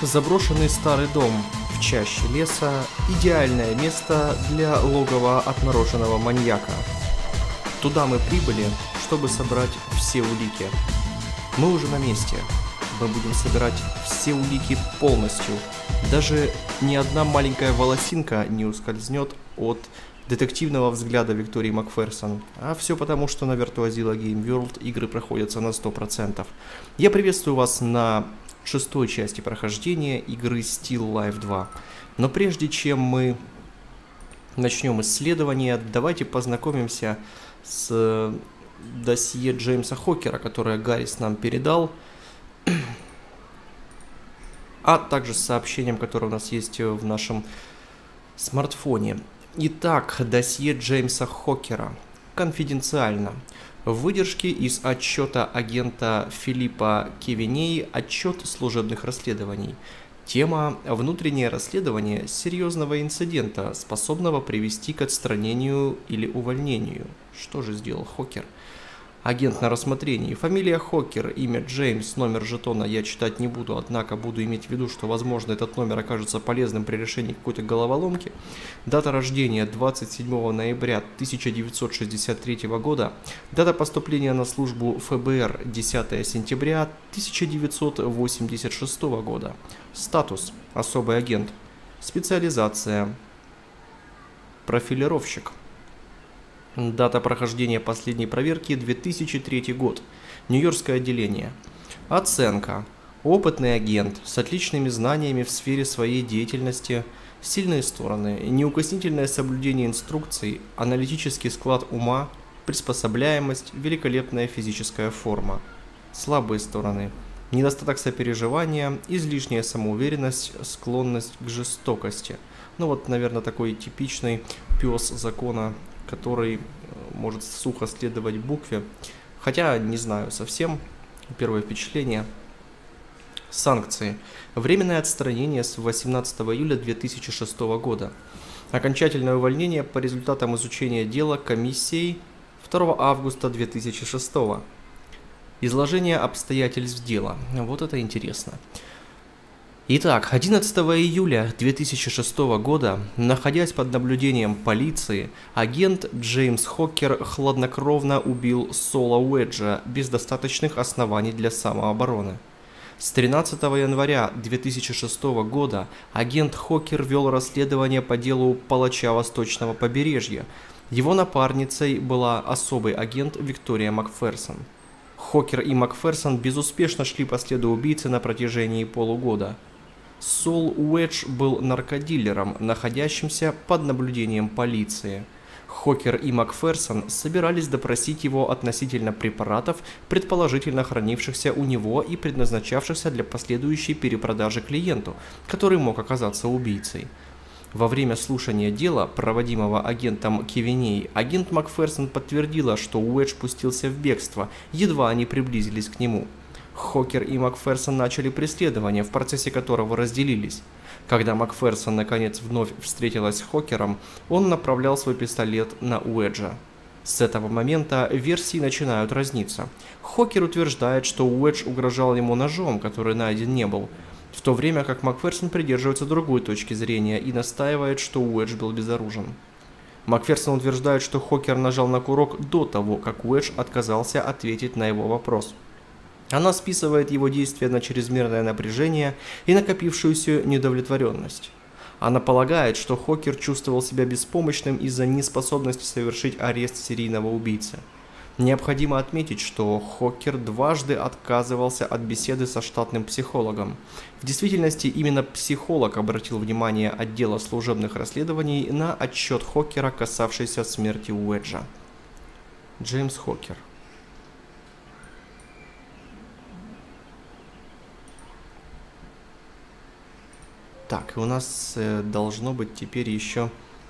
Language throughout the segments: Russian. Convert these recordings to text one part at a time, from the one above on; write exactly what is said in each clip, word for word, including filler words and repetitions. Заброшенный старый дом в чаще леса – идеальное место для логова отмороженного маньяка. Туда мы прибыли, чтобы собрать все улики. Мы уже на месте. Мы будем собирать все улики полностью. Даже ни одна маленькая волосинка не ускользнет от детективного взгляда Виктории Макферсон. А все потому, что на Virtuozila Game World игры проходятся на сто процентов. Я приветствую вас на шестой части прохождения игры Still Life два. Но прежде чем мы начнем исследование, давайте познакомимся с досье Джеймса Хокера, которое Гаррис нам передал, а также с сообщением, которое у нас есть в нашем смартфоне. Итак, досье Джеймса Хокера. Конфиденциально. Выдержки из отчета агента Филиппа Кевиней, отчет служебных расследований. Тема «Внутреннее расследование серьезного инцидента, способного привести к отстранению или увольнению». Что же сделал Хокер? Агент на рассмотрении. Фамилия Хокер, имя Джеймс, номер жетона я читать не буду, однако буду иметь в виду, что, возможно, этот номер окажется полезным при решении какой-то головоломки. Дата рождения двадцать седьмого ноября тысяча девятьсот шестьдесят третьего года. Дата поступления на службу ФБР десятого сентября тысяча девятьсот восемьдесят шестого года. Статус. Особый агент. Специализация. Профилировщик. Дата прохождения последней проверки две тысячи третий год. Нью-Йоркское отделение. Оценка. Опытный агент с отличными знаниями в сфере своей деятельности. Сильные стороны. Неукоснительное соблюдение инструкций. Аналитический склад ума. Приспособляемость. Великолепная физическая форма. Слабые стороны. Недостаток сопереживания. Излишняя самоуверенность. Склонность к жестокости. Ну вот, наверное, такой типичный пес закона, который может сухо следовать букве, хотя не знаю совсем, первое впечатление. Санкции. Временное отстранение с восемнадцатого июля две тысячи шестого года. Окончательное увольнение по результатам изучения дела комиссией второго августа две тысячи шестого. Изложение обстоятельств дела. Вот это интересно. Итак, одиннадцатого июля две тысячи шестого года, находясь под наблюдением полиции, агент Джеймс Хокер хладнокровно убил Сола Уэджа без достаточных оснований для самообороны. С тринадцатого января две тысячи шестого года агент Хокер вел расследование по делу Палача Восточного побережья. Его напарницей была особый агент Виктория Макферсон. Хокер и Макферсон безуспешно шли по следу убийцы на протяжении полугода. Сол Уэдж был наркодилером, находящимся под наблюдением полиции. Хокер и Макферсон собирались допросить его относительно препаратов, предположительно хранившихся у него и предназначавшихся для последующей перепродажи клиенту, который мог оказаться убийцей. Во время слушания дела, проводимого агентом Кевиней, агент Макферсон подтвердила, что Уэдж пустился в бегство, едва они приблизились к нему. Хокер и Макферсон начали преследование, в процессе которого разделились. Когда Макферсон наконец вновь встретилась с Хокером, он направлял свой пистолет на Уэджа. С этого момента версии начинают разниться. Хокер утверждает, что Уэдж угрожал ему ножом, который найден не был, в то время как Макферсон придерживается другой точки зрения и настаивает, что Уэдж был безоружен. Макферсон утверждает, что Хокер нажал на курок до того, как Уэдж отказался ответить на его вопрос. Она списывает его действия на чрезмерное напряжение и накопившуюся недовлетворенность. Она полагает, что Хокер чувствовал себя беспомощным из-за неспособности совершить арест серийного убийцы. Необходимо отметить, что Хокер дважды отказывался от беседы со штатным психологом. В действительности именно психолог обратил внимание отдела служебных расследований на отчет Хокера, касавшийся смерти Уэджа. Джеймс Хокер. Так, у нас должно быть теперь еще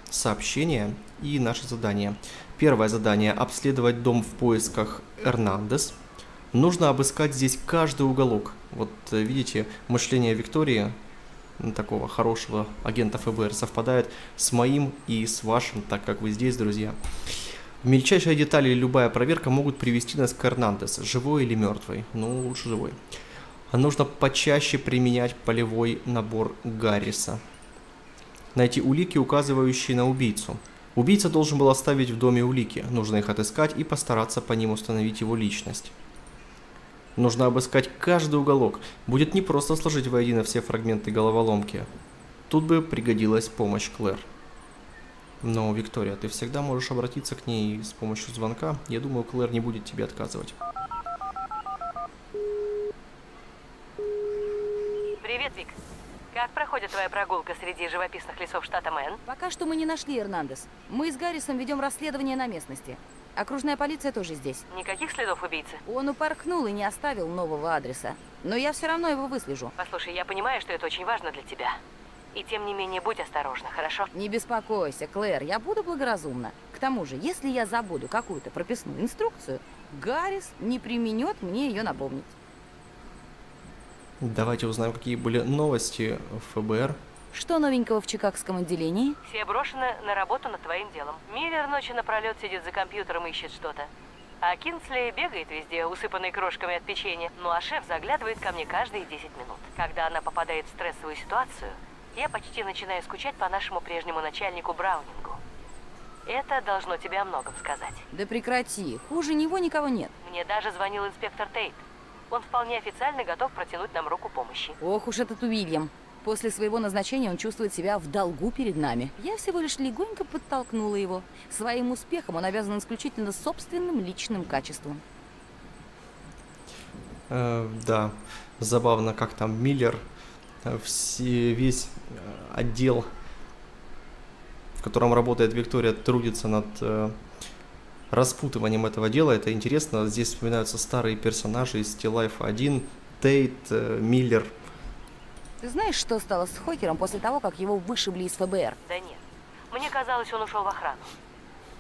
сообщение и наше задание. Первое задание – обследовать дом в поисках Эрнандес. Нужно обыскать здесь каждый уголок. Вот видите, мышление Виктории такого хорошего агента ФБР совпадают с моим и с вашим, так как вы здесь, друзья. Мельчайшие детали и любая проверка могут привести нас к Эрнандес, живой или мертвый. Ну, лучше живой. Нужно почаще применять полевой набор Гарриса. Найти улики, указывающие на убийцу. Убийца должен был оставить в доме улики. Нужно их отыскать и постараться по ним установить его личность. Нужно обыскать каждый уголок. Будет непросто сложить воедино все фрагменты головоломки. Тут бы пригодилась помощь Клэр. Но, Виктория, ты всегда можешь обратиться к ней с помощью звонка. Я думаю, Клэр не будет тебе отказывать. Привет, Вик. Как проходит твоя прогулка среди живописных лесов штата Мэн? Пока что мы не нашли Эрнандес. Мы с Гаррисом ведем расследование на местности. Окружная полиция тоже здесь. Никаких следов убийцы? Он упорхнул и не оставил нового адреса. Но я все равно его выслежу. Послушай, я понимаю, что это очень важно для тебя. И тем не менее, будь осторожна, хорошо? Не беспокойся, Клэр, я буду благоразумна. К тому же, если я забуду какую-то прописную инструкцию, Гаррис не применет мне ее напомнить. Давайте узнаем, какие были новости в ФБР. Что новенького в чикагском отделении? Все брошены на работу над твоим делом. Миллер ночью напролет сидит за компьютером и ищет что-то. А Кинсли бегает везде, усыпанный крошками от печенья. Ну а шеф заглядывает ко мне каждые десять минут. Когда она попадает в стрессовую ситуацию, я почти начинаю скучать по нашему прежнему начальнику Браунингу. Это должно тебе о многом сказать. Да прекрати, хуже него никого нет. Мне даже звонил инспектор Тейт. Он вполне официально готов протянуть нам руку помощи. Ох уж этот Уильям. После своего назначения он чувствует себя в долгу перед нами. Я всего лишь легонько подтолкнула его. Своим успехом он обязан исключительно собственным личным качеством. Э, да, забавно, как там Миллер, все, весь отдел, в котором работает Виктория, трудится над э, распутыванием этого дела. Это интересно. Здесь вспоминаются старые персонажи из Still Life один, Тейт, э, Миллер. Ты знаешь, что стало с Хокером после того, как его вышибли из ФБР? Да нет. Мне казалось, он ушел в охрану.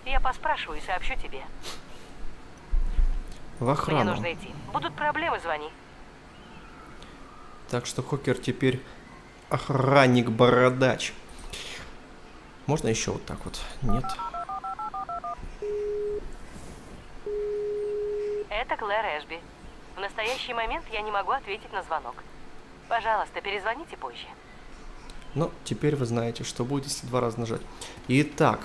Я поспрашиваю и сообщу тебе. В охрану. Мне нужно идти. Будут проблемы, звони. Так что Хокер теперь охранник-бородач. Можно еще вот так вот? Нет. Это Клэр Эшби. В настоящий момент я не могу ответить на звонок. Пожалуйста, перезвоните позже. Ну, теперь вы знаете, что будет, если два раза нажать. Итак,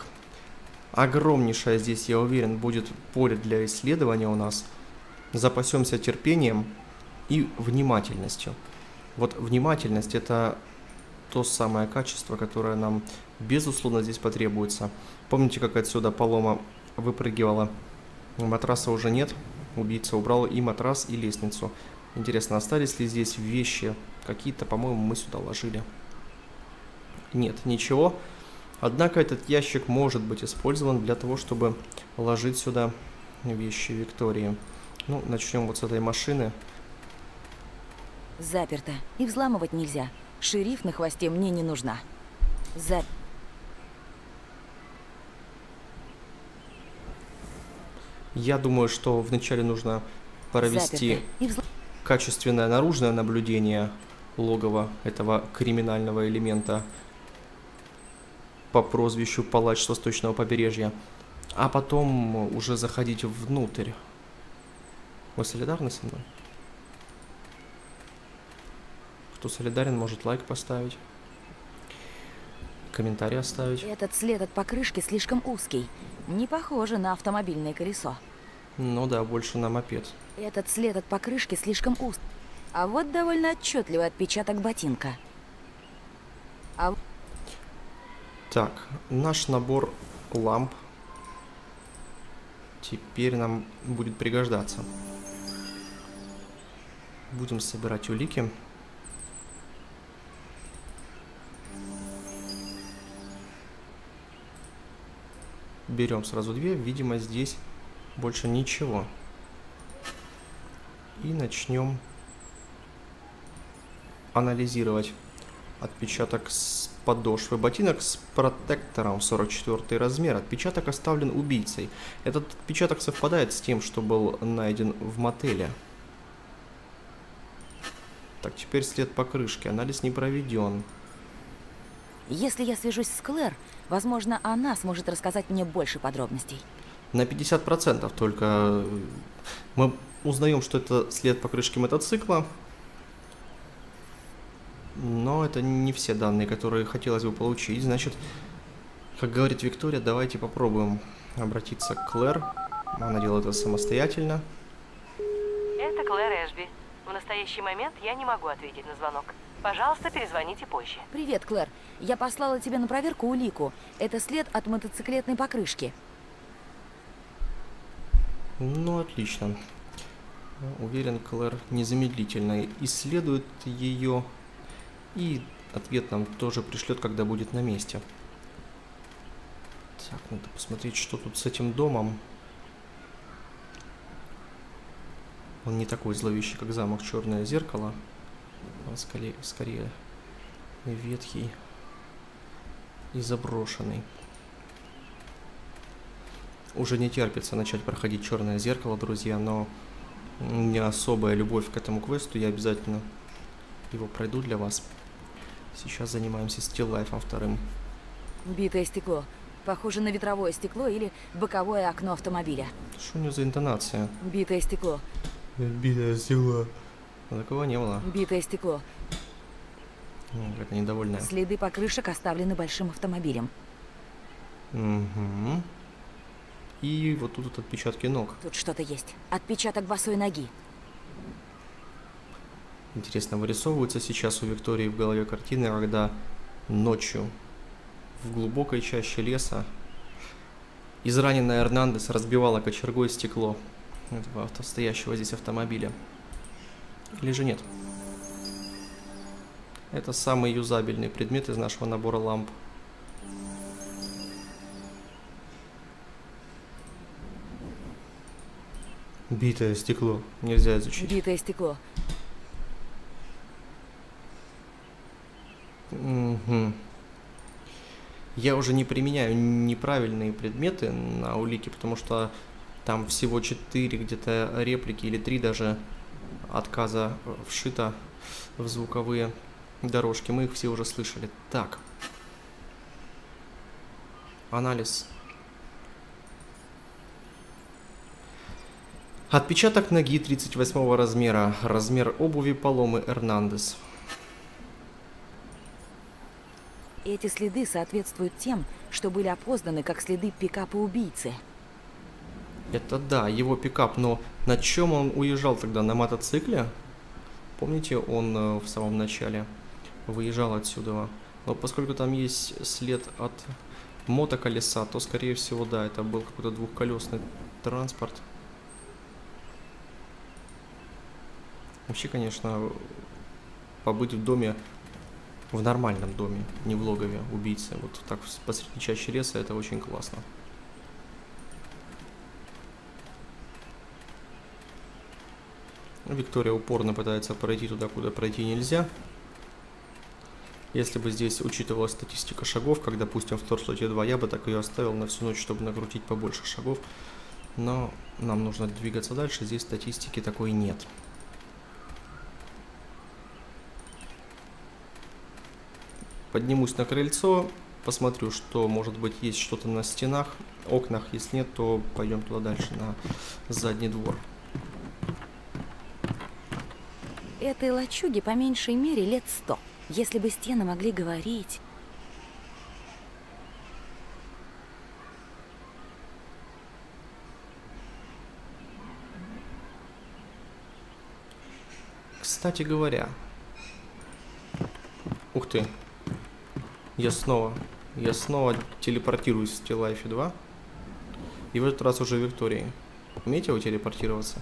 огромнейшая здесь, я уверен, будет поле для исследования у нас. Запасемся терпением и внимательностью. Вот внимательность – это то самое качество, которое нам, безусловно, здесь потребуется. Помните, как отсюда Палома выпрыгивала? Матраса уже нет. Убийца убрал и матрас, и лестницу. Интересно, остались ли здесь вещи какие-то, по-моему, мы сюда ложили. Нет, ничего. Однако этот ящик может быть использован для того, чтобы ложить сюда вещи Виктории. Ну, начнем вот с этой машины. Заперто. И взламывать нельзя. Шериф на хвосте мне не нужна. За... Я думаю, что вначале нужно провести... Заперто. Качественное наружное наблюдение логова этого криминального элемента по прозвищу Палач Восточного побережья, а потом уже заходить внутрь. Вы солидарны со мной? Кто солидарен, может лайк поставить, комментарий оставить. Этот след от покрышки слишком узкий, не похоже на автомобильное колесо. Ну да, больше на мопед. Этот след от покрышки слишком уст. А вот довольно отчетливый отпечаток ботинка. А... Так, наш набор ламп теперь нам будет пригождаться. Будем собирать улики. Берем сразу две, видимо, здесь... Больше ничего. И начнем анализировать отпечаток с подошвы ботинок с протектором сорок четвёртый размер. Отпечаток оставлен убийцей. Этот отпечаток совпадает с тем, что был найден в мотеле. Так, теперь след покрышки. Анализ не проведен. Если я свяжусь с Клэр, возможно, она сможет рассказать мне больше подробностей. На пятьдесят процентов только мы узнаем, что это след покрышки мотоцикла. Но это не все данные, которые хотелось бы получить. Значит, как говорит Виктория, давайте попробуем обратиться к Клэр. Она делает это самостоятельно. Это Клэр Эшби. В настоящий момент я не могу ответить на звонок. Пожалуйста, перезвоните позже. Привет, Клэр. Я послала тебе на проверку улику. Это след от мотоциклетной покрышки. Ну, отлично. Уверен, Клэр незамедлительно исследует ее. И ответ нам тоже пришлет, когда будет на месте. Так, надо посмотреть, что тут с этим домом. Он не такой зловещий, как замок «Черное зеркало». Он скорее, скорее ветхий и заброшенный. Уже не терпится начать проходить «Черное зеркало», друзья, но у меня особая любовь к этому квесту, я обязательно его пройду для вас. Сейчас занимаемся Still Life два. Битое стекло. Похоже на ветровое стекло или боковое окно автомобиля. Что у него за интонация? Битое стекло. Битое стекло. Такого не было. Битое стекло. Это недовольная. Следы покрышек оставлены большим автомобилем. Угу. И вот тут вот отпечатки ног. Тут что-то есть. Отпечаток босой ноги. Интересно, вырисовываются сейчас у Виктории в голове картины, когда ночью в глубокой чаще леса израненная Эрнандес разбивала кочергой стекло этого автостоящего здесь автомобиля. Или же нет? Это самый юзабельный предмет из нашего набора ламп. Битое стекло. Нельзя изучить. Битое стекло. Угу. Я уже не применяю неправильные предметы на улике, потому что там всего четыре где-то реплики или три даже отказа вшито в звуковые дорожки. Мы их все уже слышали. Так. Анализ. Отпечаток ноги тридцать восьмого размера. Размер обуви Паломы Эрнандес. Эти следы соответствуют тем, что были опознаны как следы пикапа убийцы. Это да, его пикап, но на чем он уезжал тогда? На мотоцикле? Помните, он в самом начале выезжал отсюда. Но поскольку там есть след от мотоколеса, то, скорее всего, да, это был какой-то двухколесный транспорт. Вообще, конечно, побыть в доме... В нормальном доме, не в логове убийцы. Вот так посреди чаще леса, это очень классно. Виктория упорно пытается пройти туда, куда пройти нельзя. Если бы здесь учитывалась статистика шагов, как, допустим, в Торсоте два, я бы так ее оставил на всю ночь, чтобы накрутить побольше шагов. Но нам нужно двигаться дальше, здесь статистики такой нет. Поднимусь на крыльцо, посмотрю, что, может быть, есть что-то на стенах, окнах. Если нет, то пойдем туда дальше, на задний двор. Этой лачуге по меньшей мере лет сто. Если бы стены могли говорить... Кстати говоря... Ух ты! Я снова, я снова телепортируюсь в Still Life два. И в этот раз уже Виктории. Умеете вы телепортироваться?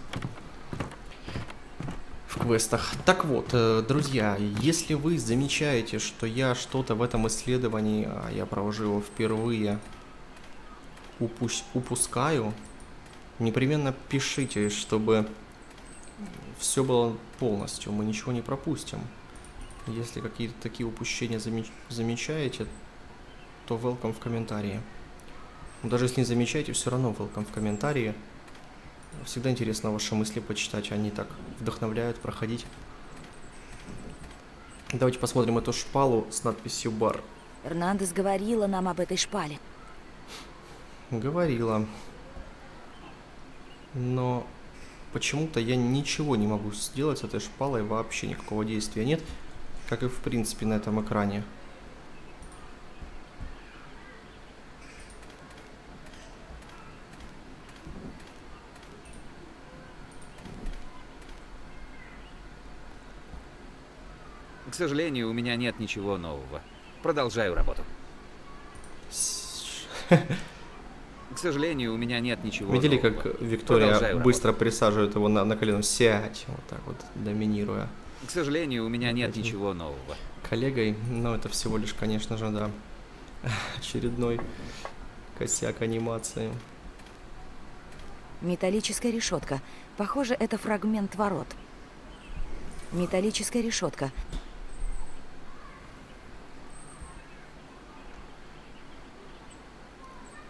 В квестах. Так вот, друзья, если вы замечаете, что я что-то в этом исследовании, а я провожу его впервые, упу- упускаю, непременно пишите, чтобы все было полностью. Мы ничего не пропустим. Если какие-то такие упущения замеч... замечаете, то welcome в комментарии. Даже если не замечаете, все равно welcome в комментарии. Всегда интересно ваши мысли почитать, они так вдохновляют проходить. Давайте посмотрим эту шпалу с надписью «Бар». Эрнандес говорила нам об этой шпале. Говорила. Но почему-то я ничего не могу сделать с этой шпалой, вообще никакого действия нет, как и в принципе на этом экране. К сожалению, у меня нет ничего нового. Продолжаю работу. К сожалению, у меня нет ничего нового. Видели, как Виктория быстро присаживает его на, на колено? Сядь, вот так вот, доминируя. К сожалению, у меня нет ничего нового. Коллегой, но это всего лишь, конечно же, да, очередной косяк анимации. Металлическая решетка. Похоже, это фрагмент ворот. Металлическая решетка.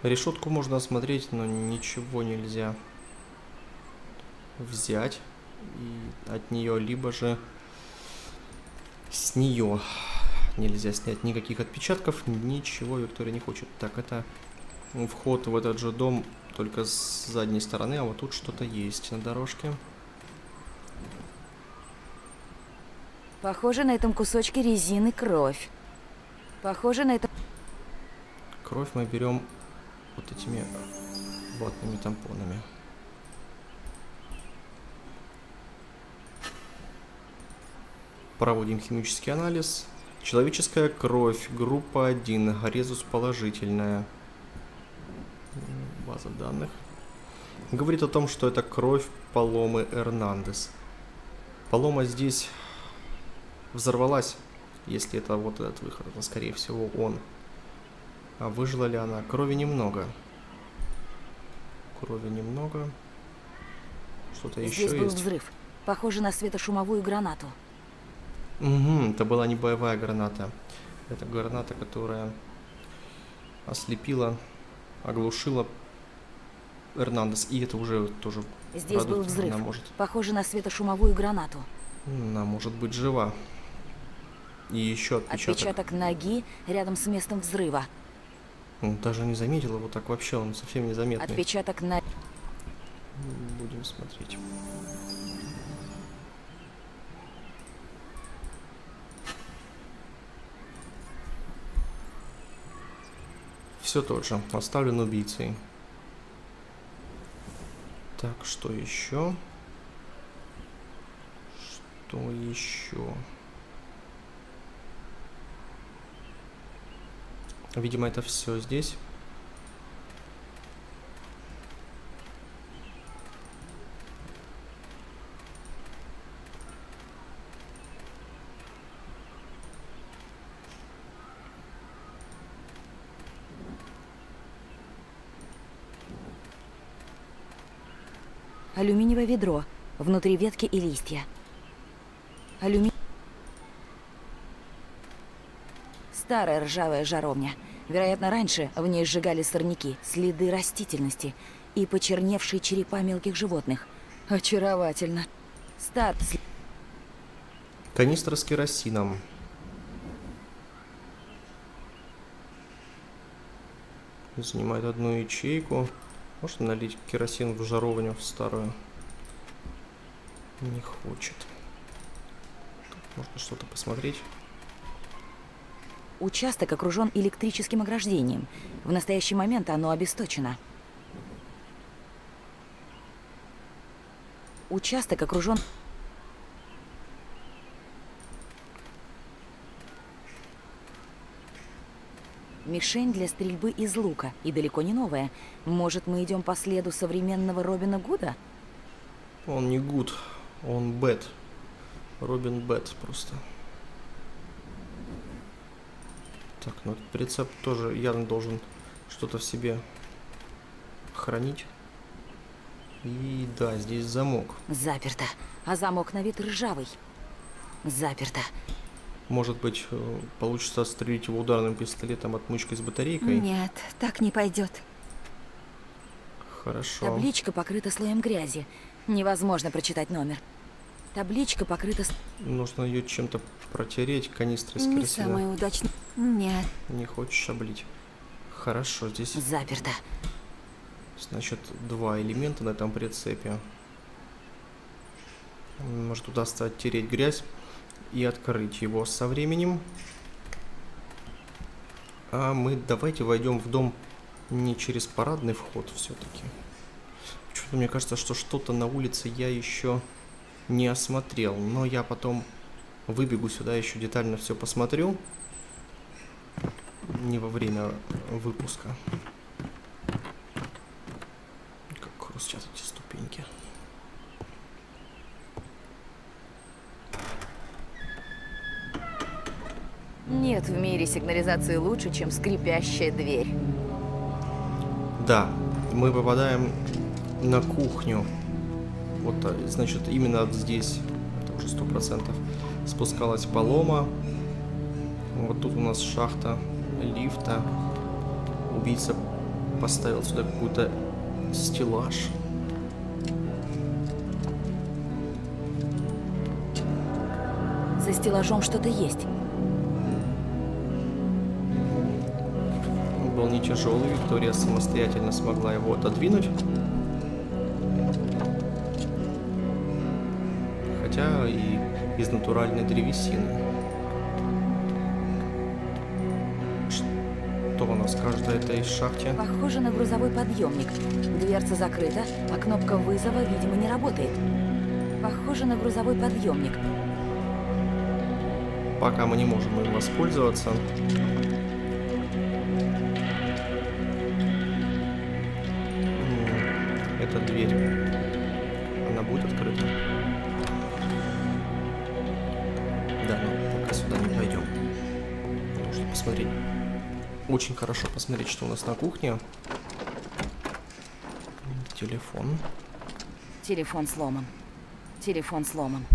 Решетку можно осмотреть, но ничего нельзя взять и от нее, либо же с нее нельзя снять никаких отпечатков, ничего Виктория не хочет. Так, это вход в этот же дом, только с задней стороны, а вот тут что-то есть на дорожке. Похоже, на этом кусочке резины кровь. Похоже, на этом... Кровь мы берем... вот этими ватными тампонами. Проводим химический анализ. Человеческая кровь, группа один, резус положительная. База данных. Говорит о том, что это кровь Паломы Эрнандес. Палома здесь взорвалась, если это вот этот выход, то, скорее всего, он. А выжила ли она? Крови немного. Крови немного. Что-то еще был есть. Взрыв. Похоже на светошумовую гранату. Угу, это была не боевая граната. Это граната, которая ослепила, оглушила Эрнандес. И это уже тоже... Здесь был взрыв. Она может... Похоже на светошумовую гранату. Она может быть жива. И еще отпечаток. Отпечаток ноги рядом с местом взрыва. Он даже не заметил его так вообще, он совсем незаметный. Отпечаток на... Будем смотреть. Все тот же, оставлен убийцей. Так, что еще? Что еще? Видимо, это все здесь. Алюминиевое ведро. Внутри ветки и листья. Алюми... Старая ржавая жаровня. Вероятно, раньше в ней сжигали сорняки, следы растительности и почерневшие черепа мелких животных. Очаровательно. Стат. Канистра с керосином. Занимает одну ячейку. Можно налить керосин в жаровню в старую? Не хочет. Тут можно что-то посмотреть. Участок окружен электрическим ограждением. В настоящий момент оно обесточено. Участок окружен... Мишень для стрельбы из лука. И далеко не новая. Может, мы идем по следу современного Робина Гуда? Он не Гуд, он Бэт. Робин Бэт просто. Так, ну этот рецепт тоже явно должен что-то в себе хранить. И да, здесь замок. Заперто. А замок на вид ржавый. Заперто. Может быть, получится отстрелить его ударным пистолетом отмычкой с батарейкой? Нет, так не пойдет. Хорошо. Табличка покрыта слоем грязи. Невозможно прочитать номер. Табличка покрыта... Нужно ее чем-то протереть, канистры с керосином. Не самое удачное. Нет. Не хочешь облить. Хорошо, здесь... Заперто. Значит, два элемента на этом прицепе. Может, удастся оттереть грязь и открыть его со временем. А мы давайте войдем в дом не через парадный вход все-таки. Что-то мне кажется, что что-то на улице я еще не осмотрел. Но я потом выбегу сюда, еще детально все посмотрю. Не во время выпуска. Как хрустят эти ступеньки. Нет в мире сигнализации лучше, чем скрипящая дверь. Да, мы попадаем на кухню. Вот, значит, именно здесь, это уже сто процентов, спускалась Палома. Вот тут у нас шахта лифта. Убийца поставил сюда какой-то стеллаж. За стеллажом что-то есть. Был не тяжелый, Виктория самостоятельно смогла его отодвинуть. Хотя и из натуральной древесины. Что у нас кажется, это из шахты? Похоже на грузовой подъемник. Дверца закрыта, а кнопка вызова, видимо, не работает. Похоже на грузовой подъемник. Пока мы не можем им воспользоваться. Дверь. Она будет открыта. Да, но пока сюда не пойдем. Нужно посмотреть. Очень хорошо посмотреть, что у нас на кухне. Телефон. Телефон сломан. Телефон сломан.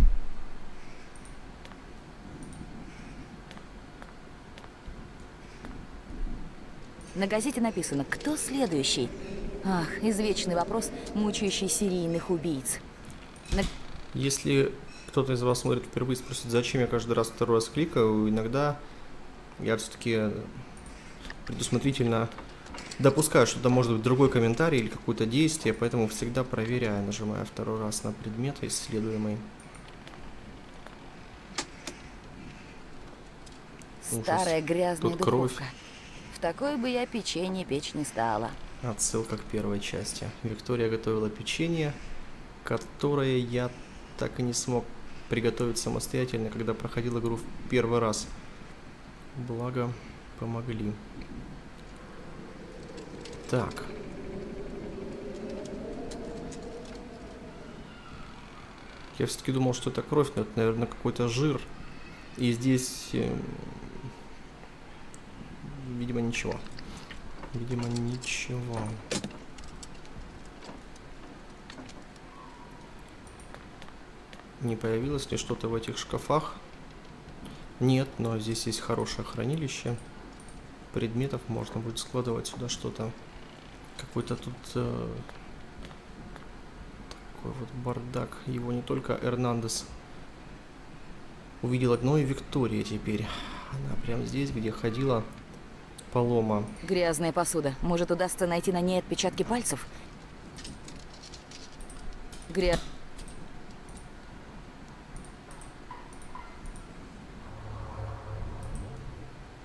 На газете написано, кто следующий? Ах, извечный вопрос, мучающий серийных убийц. На... Если кто-то из вас смотрит впервые и спросит, зачем я каждый раз второй раз кликаю, иногда я все-таки предусмотрительно допускаю, что там может быть другой комментарий или какое-то действие, поэтому всегда проверяю, нажимая второй раз на предмет исследуемый. Старая грязная духовка. В такой бы я печенье печь не стала. Отсылка к первой части. Виктория готовила печенье, которое я так и не смог приготовить самостоятельно, когда проходил игру в первый раз. Благо, помогли. Так. Я все-таки думал, что это кровь, но это, наверное, какой-то жир. И здесь, э, видимо, ничего. Видимо, ничего. Не появилось ли что-то в этих шкафах? Нет, но здесь есть хорошее хранилище. Предметов можно будет складывать сюда что-то. Какой-то тут э, такой вот бардак. Его не только Эрнандес увидела, но и Виктория теперь. Она прямо здесь, где ходила... Палома. Грязная посуда. Может, удастся найти на ней отпечатки пальцев? Гря...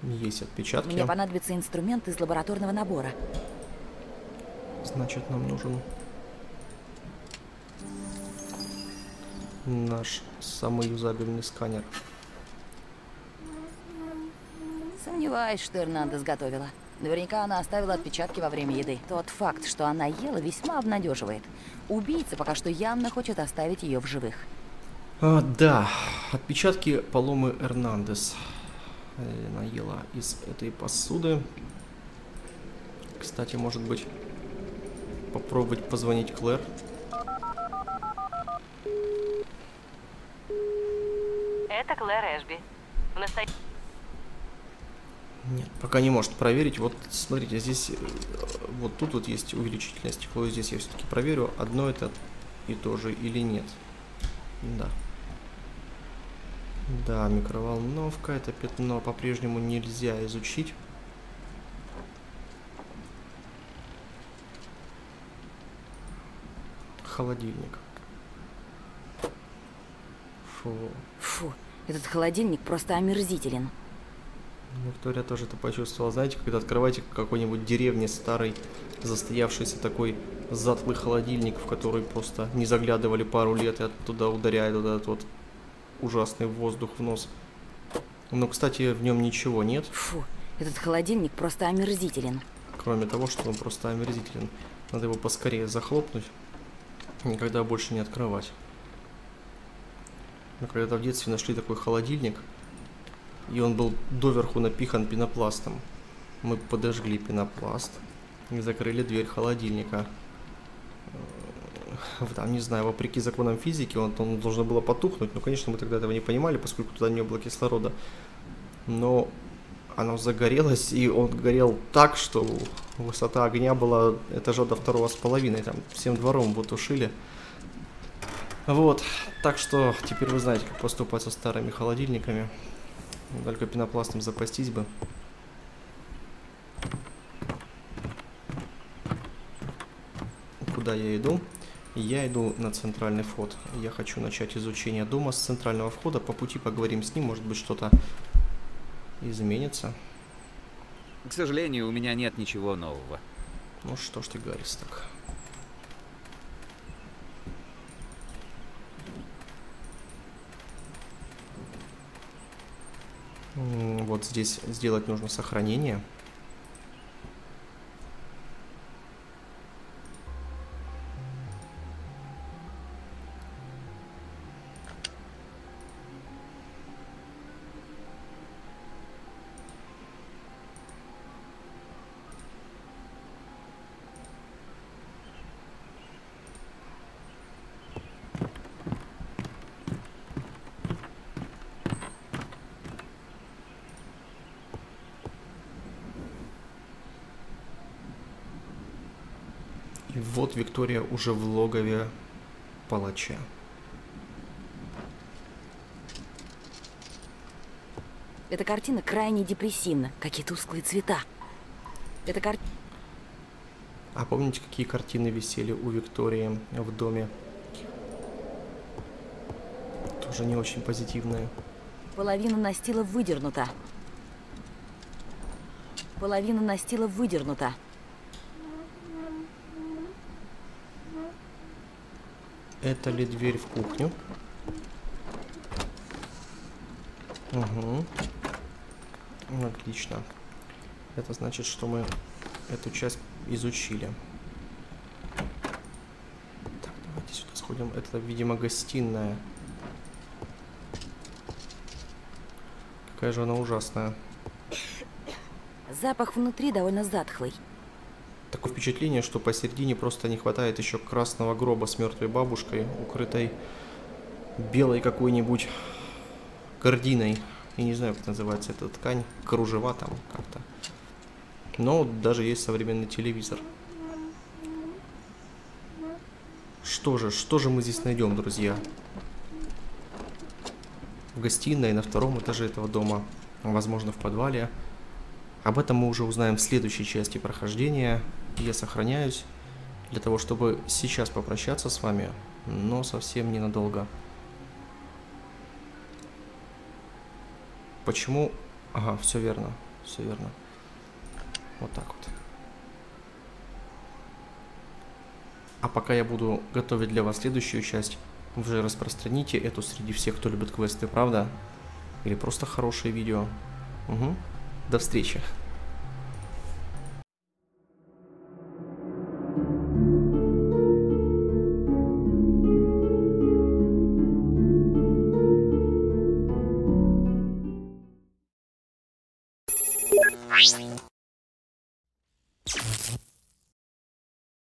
Есть отпечатки. Мне понадобится инструмент из лабораторного набора. Значит, нам нужен наш самый юзабельный сканер. Сомневаюсь, что Эрнандес готовила. Наверняка она оставила отпечатки во время еды. Тот факт, что она ела, весьма обнадеживает. Убийца пока что явно хочет оставить ее в живых. А, да, отпечатки Паломы Эрнандес. Она ела из этой посуды. Кстати, может быть, попробовать позвонить Клэр. Это Клэр Эшби. В настоящем... Нет, пока не может проверить. Вот, смотрите, здесь, вот тут вот есть увеличительное стекло. Здесь я все-таки проверю, одно это и то же или нет. Да. Да, микроволновка, это пятно по-прежнему нельзя изучить. Холодильник. Фу. Фу, этот холодильник просто омерзителен. Виктория тоже это почувствовала. Знаете, когда открываете в какой-нибудь деревне старый, застоявшийся такой затлый холодильник, в который просто не заглядывали пару лет, и оттуда ударяет вот этот вот ужасный воздух в нос. Но, кстати, в нем ничего нет. Фу, этот холодильник просто омерзителен. Кроме того, что он просто омерзителен. Надо его поскорее захлопнуть. Никогда больше не открывать. Мы когда-то в детстве нашли такой холодильник, и он был доверху напихан пенопластом. Мы подожгли пенопласт и закрыли дверь холодильника. Там, не знаю, вопреки законам физики, он, он должно было потухнуть. Но, конечно, мы тогда этого не понимали, поскольку туда не было кислорода. Но оно загорелось, и он горел так, что высота огня была этажа до второго с половиной. Там всем двором вот тушили. Вот, так что теперь вы знаете, как поступать со старыми холодильниками. Только пенопластом запастись бы. Куда я иду? Я иду на центральный вход. Я хочу начать изучение дома с центрального входа. По пути поговорим с ним, может быть, что-то изменится. К сожалению, у меня нет ничего нового. Ну что ж ты, Гаррис, так. Вот здесь сделать нужно сохранение. Вот Виктория уже в логове палача. Эта картина крайне депрессивна. Какие тусклые цвета. Эта кар... А помните, какие картины висели у Виктории в доме? Тоже не очень позитивные. Половина настила выдернута. Половина настила выдернута. Это ли дверь в кухню? Угу. Отлично. Это значит, что мы эту часть изучили. Так, давайте сюда сходим. Это, видимо, гостиная. Какая же она ужасная. Запах внутри довольно затхлый. Такое впечатление, что посередине просто не хватает еще красного гроба с мертвой бабушкой, укрытой белой какой-нибудь кординой. Я не знаю, как называется эта ткань. Кружева там как-то. Но даже есть современный телевизор. Что же, что же мы здесь найдем, друзья? В гостиной на втором этаже этого дома. Возможно, в подвале. Об этом мы уже узнаем в следующей части прохождения. Я сохраняюсь для того, чтобы сейчас попрощаться с вами, но совсем ненадолго. Почему? Ага, все верно, все верно. Вот так вот. А пока я буду готовить для вас следующую часть, вы же распространите эту среди всех, кто любит квесты, правда? Или просто хорошее видео. Угу. До встречи.